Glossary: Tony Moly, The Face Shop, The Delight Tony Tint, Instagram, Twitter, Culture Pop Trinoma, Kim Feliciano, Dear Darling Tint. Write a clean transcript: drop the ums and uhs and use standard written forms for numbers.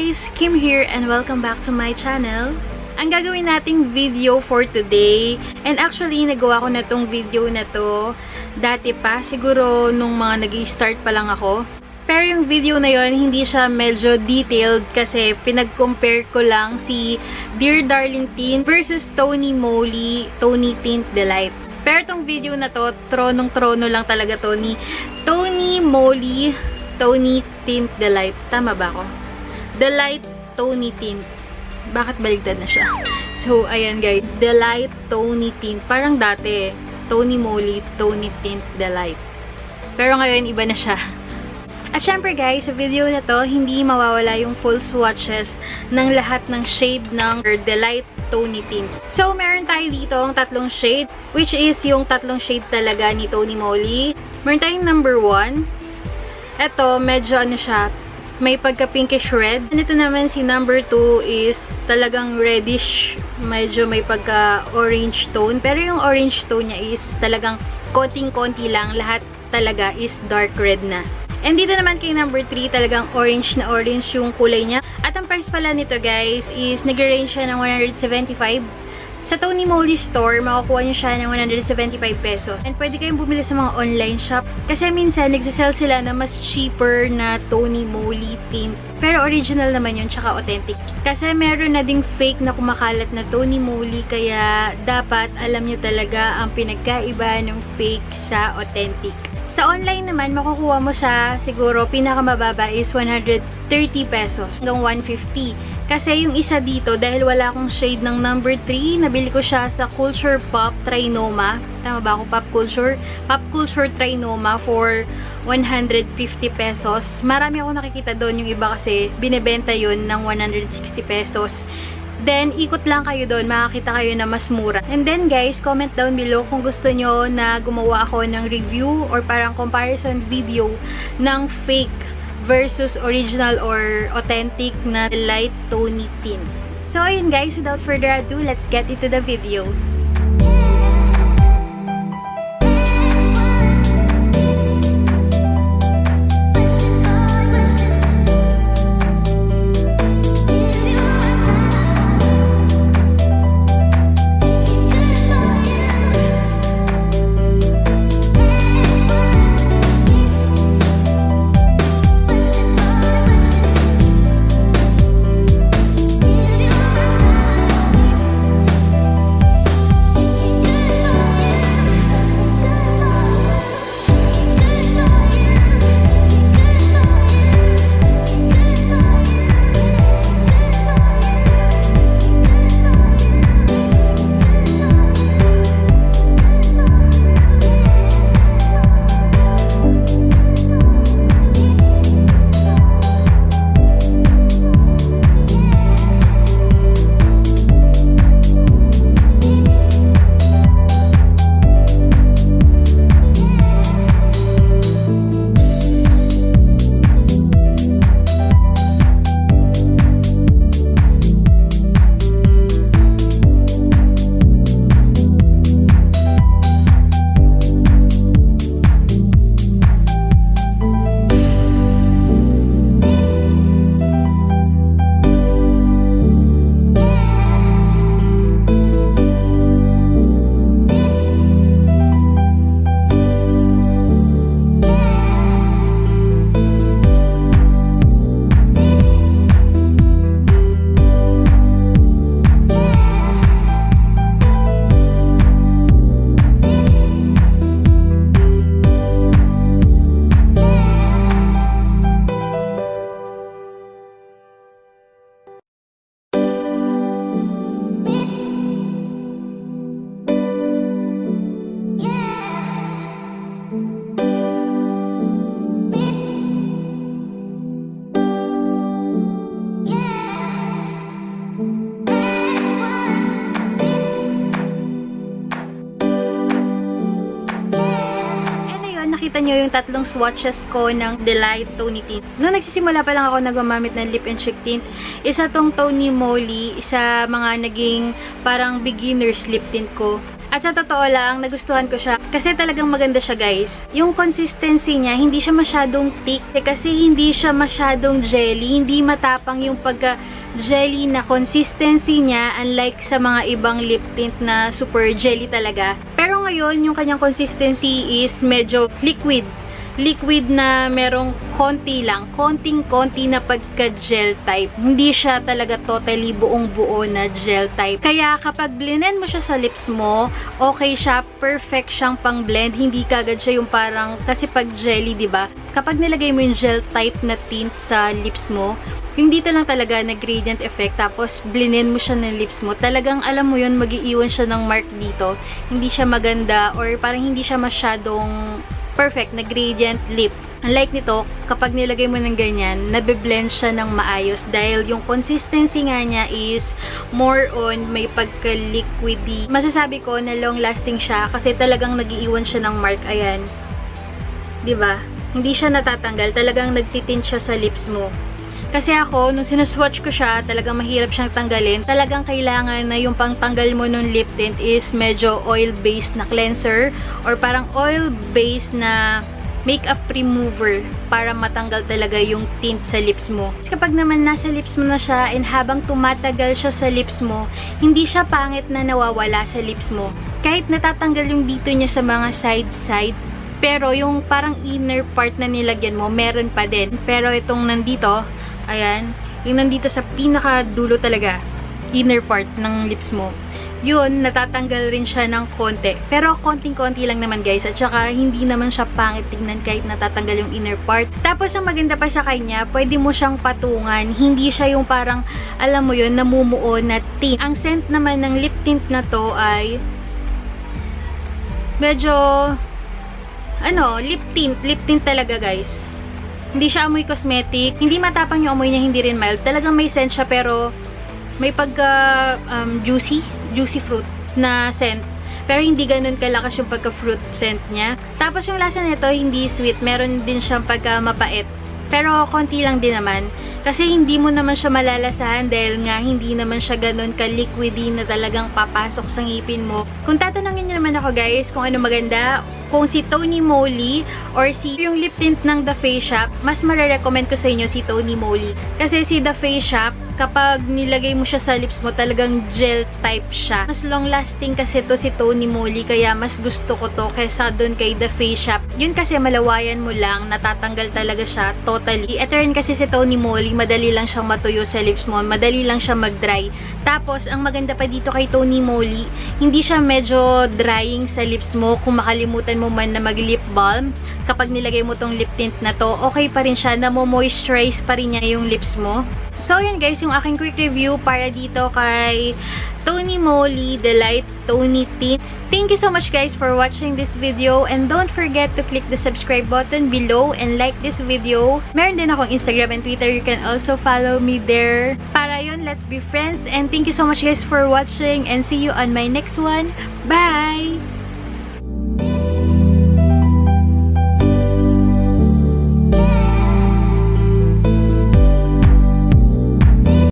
guys! Kim here and welcome back to my channel. Ang gagawin nating video for today, and actually nagawa ko na tong video na to dati pa, siguro nung mga nag-start pa lang ako. Pero yung video na yon hindi siya medyo detailed kasi pinag-compare ko lang si Dear Darling Tint versus Tony Moly, Tony Tint Delight. Pero tong video na to, tronong-trono lang talaga to ni Tony Moly, Tony Tint Delight. Tama ba ako? Delight Tony Tint. Bakit baligtad na siya? So, ayan guys. Delight Tony Tint. Parang dati, Tony Moly, Tony Tint Delight. Pero ngayon, iba na siya. At syempre guys, sa video na to, hindi mawawala yung full swatches ng lahat ng shade ng Delight Tony Tint. So, meron tayo dito ang tatlong shade, which is yung tatlong shade talaga ni Tony Moly. Meron tayong number 1. Eto, medyo ano siya, may pagka-pinkish red. And ito naman si number 2 is talagang reddish, medyo may pagka-orange tone. Pero yung orange tone niya is talagang konting-konti lang, lahat talaga is dark red na. And dito naman kay number 3, talagang orange na orange yung kulay niya. At ang price pala nito guys is nag-range siya ng 175. Sa Tony Moly store, makukuha nyo siya ng 175 pesos. And pwede kayong bumili sa mga online shop. Kasi minsan, nagsasell sila na mas cheaper na Tony Moly tint. Pero original naman yun, tsaka authentic. Kasi meron na ding fake na kumakalat na Tony Moly. Kaya dapat alam nyo talaga ang pinagkaiba ng fake sa authentic. Sa online naman, makukuha mo siya siguro pinakamababa is 130 pesos hanggang 150. Kasi yung isa dito, dahil wala akong shade ng number 3, nabili ko siya sa Culture Pop Trinoma. Tama ba ako? Pop Culture? Pop Culture Trinoma for 150 pesos. Marami ako nakikita doon. Yung iba kasi, binibenta yun ng 160 pesos. Then, ikot lang kayo doon. Makakita kayo na mas mura. And then guys, comment down below kung gusto nyo na gumawa ako ng review or parang comparison video ng fake versus original or authentic na Delight Tony Tint. So ayun guys, without further ado, let's get into the video. Nyo yung tatlong swatches ko ng Delight Tony Tint. Noong nagsisimula pa lang ako nagmamit ng lip and cheek tint, isa tong Tony Moly, isa mga naging parang beginner's lip tint ko. At sa totoo lang, nagustuhan ko siya. Kasi talagang maganda siya, guys. Yung consistency niya, hindi siya masyadong thick. Kasi hindi siya masyadong jelly. Hindi matapang yung pagka-jelly na consistency niya. Unlike sa mga ibang lip tint na super jelly talaga. Pero ngayon, yung kanyang consistency is medyo liquid. Liquid na merong konti lang, konting-konti na pagka-gel type. Hindi siya talaga totally buong-buo na gel type. Kaya kapag blenden mo siya sa lips mo, okay siya, perfect siyang pang-blend. Hindi kagad siya yung parang, kasi pag jelly, diba? Kapag nilagay mo yung gel type na tint sa lips mo, yung dito lang talaga na gradient effect, tapos blenden mo siya ng lips mo, talagang alam mo yun, mag-iiwan siya ng mark dito. Hindi siya maganda or parang hindi siya masyadong perfect na gradient lip. Unlike nito, kapag nilagay mo ng ganyan, nabiblend siya ng maayos dahil yung consistency nga niya is more on may pagka-liquidy. Masasabi ko na long-lasting siya kasi talagang nag-iiwan siya ng mark. Ayan. Diba? Hindi siya natatanggal. Talagang nagtitint siya sa lips mo. Kasi ako, nung sinaswatch ko siya, talagang mahirap siyang tanggalin. Talagang kailangan na yung pangtanggal mo nung lip tint is medyo oil-based na cleanser or parang oil-based na makeup remover para matanggal talaga yung tint sa lips mo. Kapag naman nasa lips mo na siya and habang tumatagal siya sa lips mo, hindi siya pangit na nawawala sa lips mo. Kahit natatanggal yung dito niya sa mga side-side, pero yung parang inner part na nilagyan mo, meron pa din. Pero itong nandito, ayan, yung nandito sa pinakadulo talaga, inner part ng lips mo, yun, natatanggal rin siya ng konti. Pero konting-konti lang naman, guys. At saka, hindi naman siya pangit tignan kahit natatanggal yung inner part. Tapos, ang maganda pa sa kanya, pwede mo siyang patungan. Hindi siya yung parang, alam mo yun, namumuo na tint. Ang scent naman ng lip tint na to ay medyo ano, lip tint talaga, guys. Hindi siya amoy cosmetic, hindi matapang yung amoy niya, hindi rin mild. Talagang may scent siya pero may pagka juicy fruit na scent. Pero hindi ganun kalakas yung pagka-fruit scent niya. Tapos yung lasa nito hindi sweet, meron din siyang pagka-mapait. Pero konti lang din naman kasi hindi mo naman siya malalasahan dahil nga hindi naman siya ganun ka-liquidy na talagang papasok sa ngipin mo. Kung tatanungin niyo naman ako, guys, kung ano maganda, kung si Tony Moly or si yung lip tint ng The Face Shop, mas mare-recommend ko sa inyo si Tony Moly. Kasi si The Face Shop, kapag nilagay mo siya sa lips mo, talagang gel type siya. Mas long-lasting kasi to si Tony Moly, kaya mas gusto ko to kaysa dun kay The Face Shop. Yun kasi malawayan mo lang, natatanggal talaga siya, totally. Etern kasi si Tony Moly, madali lang siyang matuyo sa lips mo, madali lang siya mag-dry. Tapos, ang maganda pa dito kay Tony Moly, hindi siya medyo drying sa lips mo. Kung makalimutan mo man na mag-lip balm, kapag nilagay mo tong lip tint na to, okay pa rin siya, namo-moisturize pa rin niya yung lips mo. So, yun, guys, yung aking quick review para dito kay Tony Moly The Delight Tony Tint. Thank you so much, guys, for watching this video, and don't forget to click the subscribe button below and like this video. Meron din akong Instagram and Twitter, you can also follow me there. Para yun, let's be friends, and thank you so much, guys, for watching, and see you on my next one. Bye!